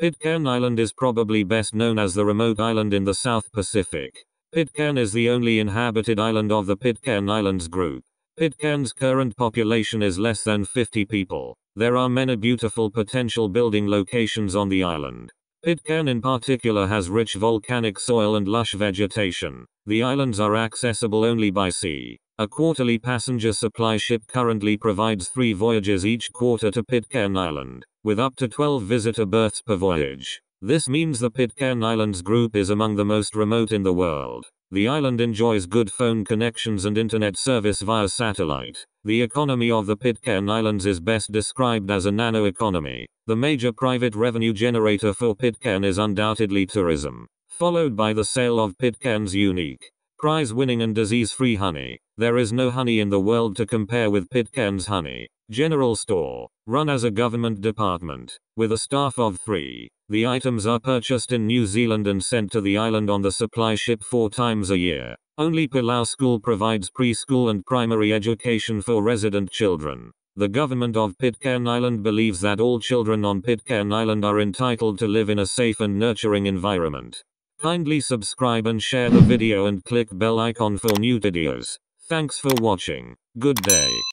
Pitcairn Island is probably best known as the remote island in the South Pacific. Pitcairn is the only inhabited island of the Pitcairn Islands group. Pitcairn's current population is less than 50 people. There are many beautiful potential building locations on the island. Pitcairn in particular has rich volcanic soil and lush vegetation. The islands are accessible only by sea. A quarterly passenger supply ship currently provides 3 voyages each quarter to Pitcairn Island, with up to 12 visitor berths per voyage. This means the Pitcairn Islands group is among the most remote in the world. The island enjoys good phone connections and internet service via satellite. The economy of the Pitcairn Islands is best described as a nano economy. The major private revenue generator for Pitcairn is undoubtedly tourism, followed by the sale of Pitcairn's unique, prize-winning and disease-free honey. There is no honey in the world to compare with Pitcairn's honey. General store, run as a government department, with a staff of 3. The items are purchased in New Zealand and sent to the island on the supply ship 4 times a year. Only Pulau School provides preschool and primary education for resident children. The government of Pitcairn Island believes that all children on Pitcairn Island are entitled to live in a safe and nurturing environment. Kindly subscribe and share the video and click bell icon for new videos. Thanks for watching. Good day.